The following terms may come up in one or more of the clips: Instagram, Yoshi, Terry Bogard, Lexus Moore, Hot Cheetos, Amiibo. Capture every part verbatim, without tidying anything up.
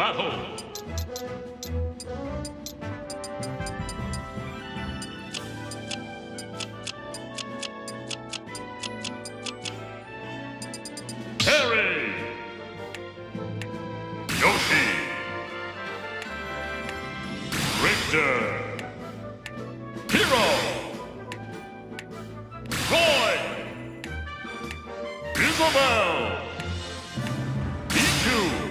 battle! Terry! Yoshi! Richter! Isabel! E Q!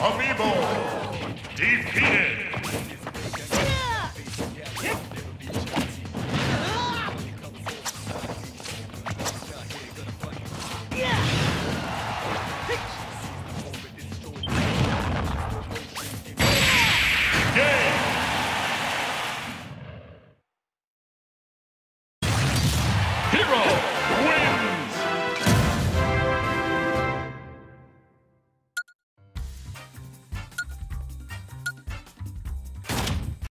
Amiibo defeated!